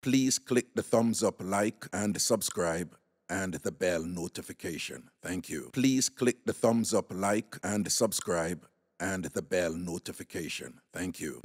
Please click the thumbs up, like, and subscribe, and the bell notification. Thank you. Please click the thumbs up, like, and subscribe, and the bell notification. Thank you.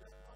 That's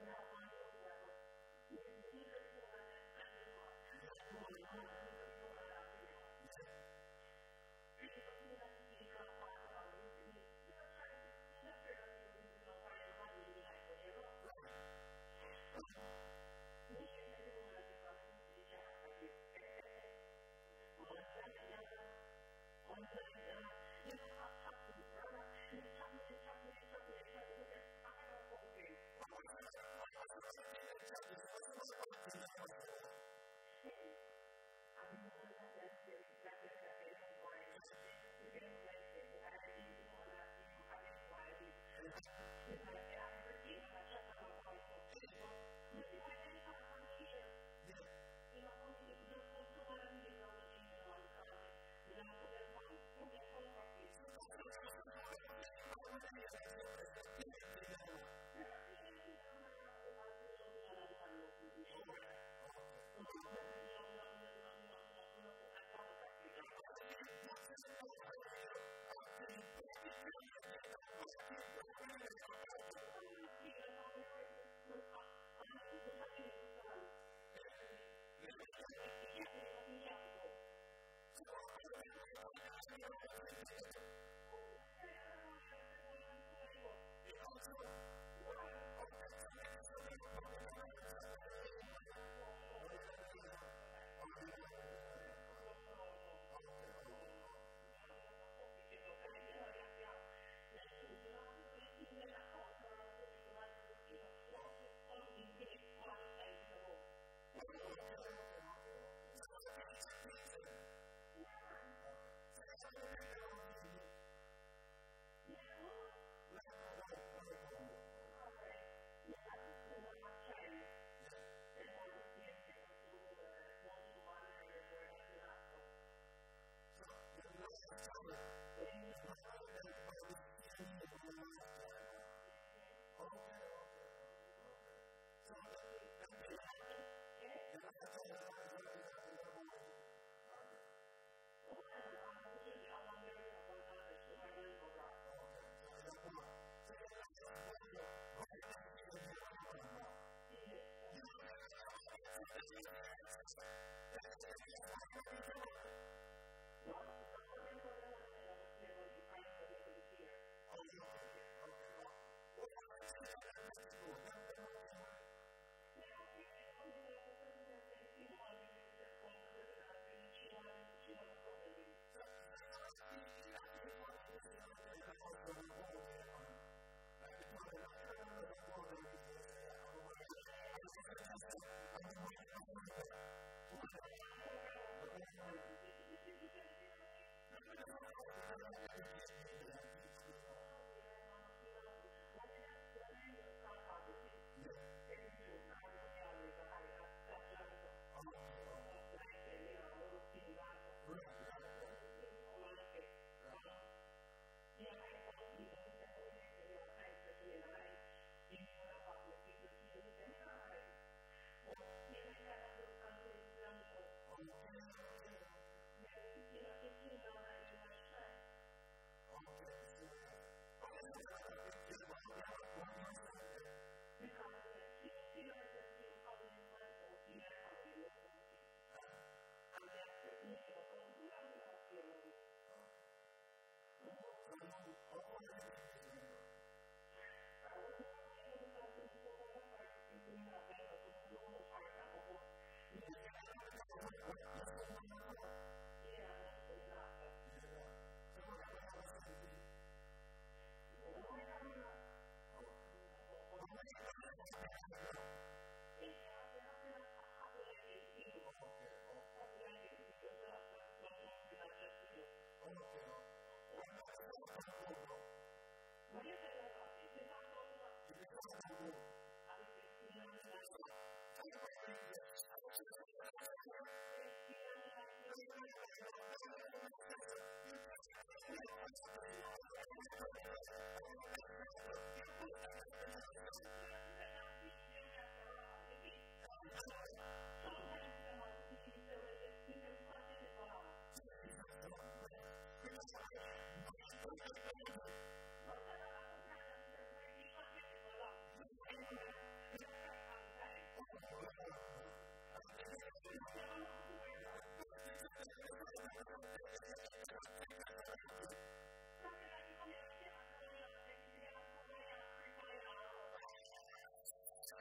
I